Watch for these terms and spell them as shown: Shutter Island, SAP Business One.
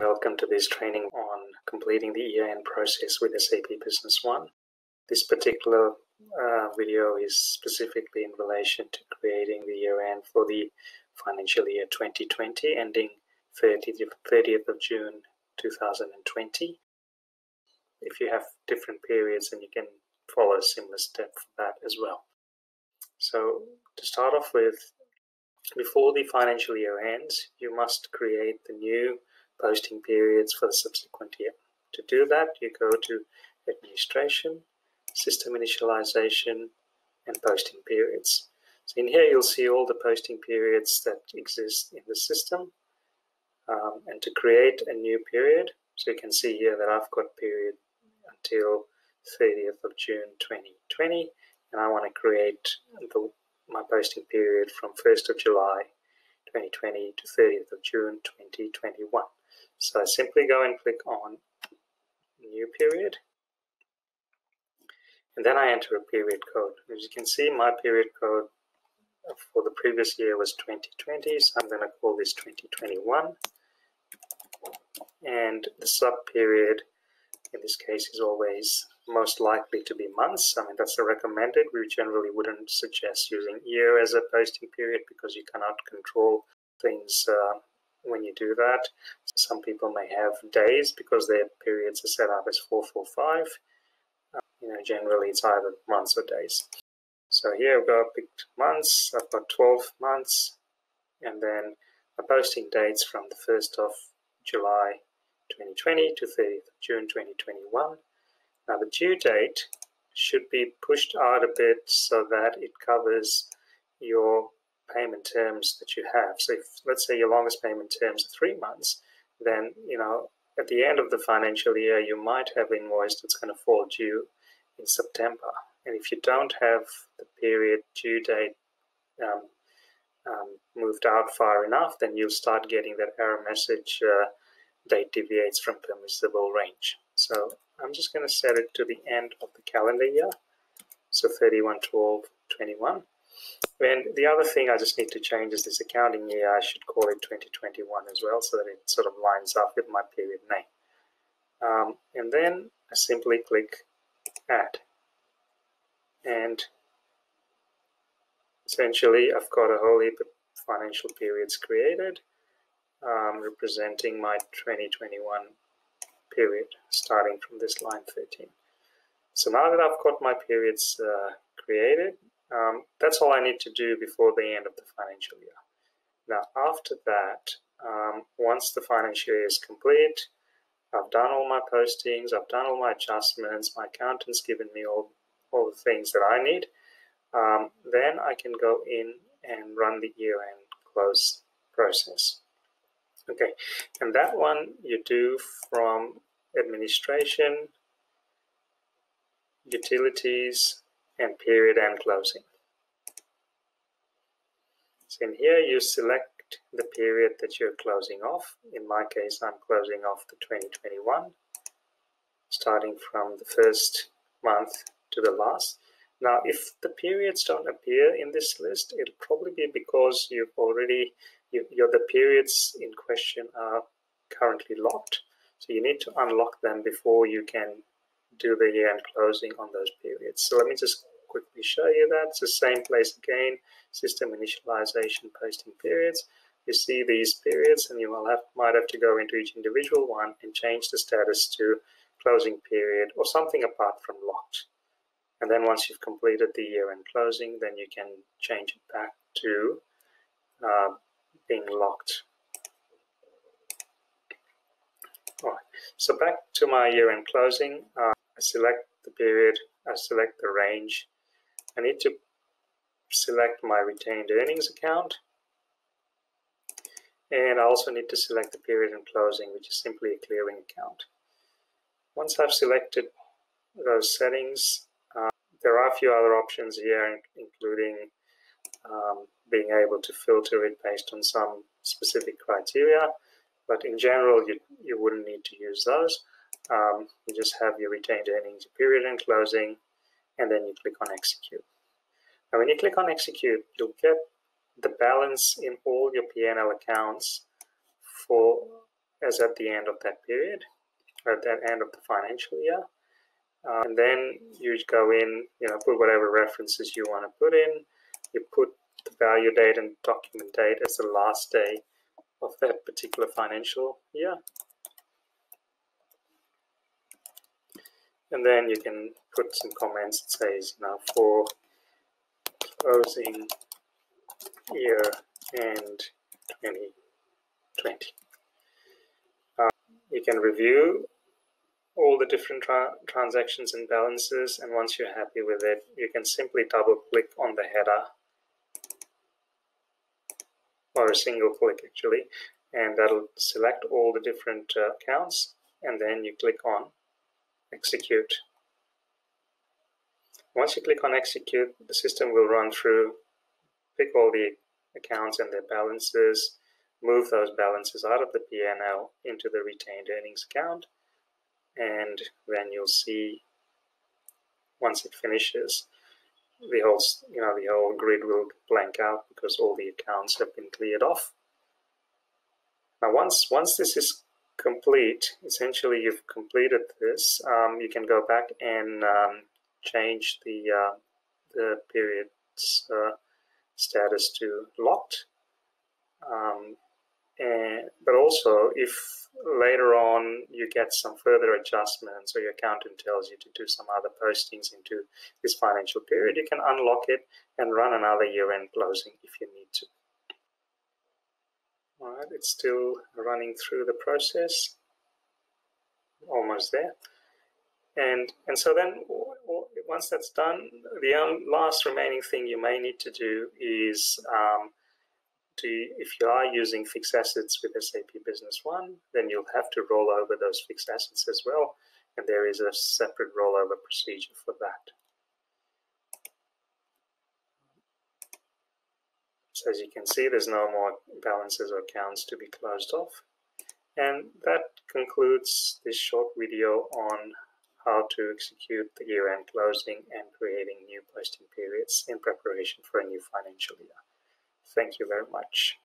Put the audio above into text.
Welcome to this training on completing the EIN process with SAP Business One. This particular video is specifically in relation to creating the EIN for the financial year 2020, ending 30th of June 2020. If you have different periods, then you can follow a similar step for that as well. So to start off with, before the financial year ends, you must create the new posting periods for the subsequent year. To do that, you go to Administration, System Initialization, and Posting Periods. So in here, you'll see all the posting periods that exist in the system. And to create a new period, so you can see here that I've got period until 30th of June 2020, and I want to create my posting period from 1st of July 2020 to 30th of June 2021. So I simply go and click on New Period, and then I enter a period code. As you can see, my period code for the previous year was 2020, so I'm going to call this 2021, and the sub period in this case is always most likely to be months. I mean, that's the recommended. We generally wouldn't suggest using year as a posting period because you cannot control things when you do that. Some people may have days because their periods are set up as 445. Generally it's either months or days. So here I've got picked months. I've got 12 months, and then the posting dates from the 1st of July 2020 to 30th of June 2021. Now the due date should be pushed out a bit so that it covers your payment terms that you have. So if, let's say, your longest payment terms are 3 months, then at the end of the financial year you might have an invoice that's going to fall due in September. And if you don't have the period due date moved out far enough, then you'll start getting that error message, date deviates from permissible range. So I'm just going to set it to the end of the calendar year, so 31/12/21. And the other thing I just need to change is this accounting year. I should call it 2021 as well, so that it sort of lines up with my period name. And then I simply click Add. And essentially, I've got a whole heap of financial periods created, representing my 2021 period, starting from this line 13. So now that I've got my periods created, that's all I need to do before the end of the financial year. Now after that, once the financial year is complete, I've done all my postings, I've done all my adjustments, my accountant's given me all the things that I need, then I can go in and run the year-end close process. Okay, and that one you do from Administration, Utilities, and Period End Closing. So in here you select the period that you're closing off. In my case, I'm closing off the 2021, starting from the first month to the last. Now, if the periods don't appear in this list, it'll probably be because you've already the periods in question are currently locked, so you need to unlock them before you can do the year-end closing on those periods. So let me just quickly show you that. It's the same place again, System Initialization, Posting Periods. You see these periods, and you might have to go into each individual one and change the status to closing period or something apart from locked. And then once you've completed the year-end closing, then you can change it back to being locked. All right, so back to my year-end closing. I select the period, I select the range. I need to select my retained earnings account, and I also need to select the period in closing, which is simply a clearing account. Once I've selected those settings, there are a few other options here, including being able to filter it based on some specific criteria, but in general you wouldn't need to use those. You just have your retained earnings, period and closing, and then you click on Execute. Now when you click on Execute, you'll get the balance in all your P&L accounts for as at the end of that period, at that end of the financial year. And then you go in, put whatever references you want to put in. You put the value date and document date as the last day of that particular financial year. And then you can put some comments that says, for closing year end 2020. You can review all the different transactions and balances, and once you're happy with it, you can simply double click on the header, or a single click actually, and that'll select all the different accounts, and then you click on execute. Once you click on execute, the system will run through, pick all the accounts and their balances, move those balances out of the P&L into the retained earnings account, and then you'll see once it finishes, the whole the whole grid will blank out because all the accounts have been cleared off. Now once this is complete, essentially you've completed this. You can go back and change the period's status to locked. But also, if later on you get some further adjustments or your accountant tells you to do some other postings into this financial period, you can unlock it and run another year-end closing if you need to. All right, it's still running through the process. Almost there. And so then once that's done, the last remaining thing you may need to do is if you are using fixed assets with SAP Business One, then you'll have to roll over those fixed assets as well, and there is a separate rollover procedure for that. So as you can see, there's no more balances or accounts to be closed off. And that concludes this short video on how to execute the year-end closing and creating new posting periods in preparation for a new financial year. Thank you very much.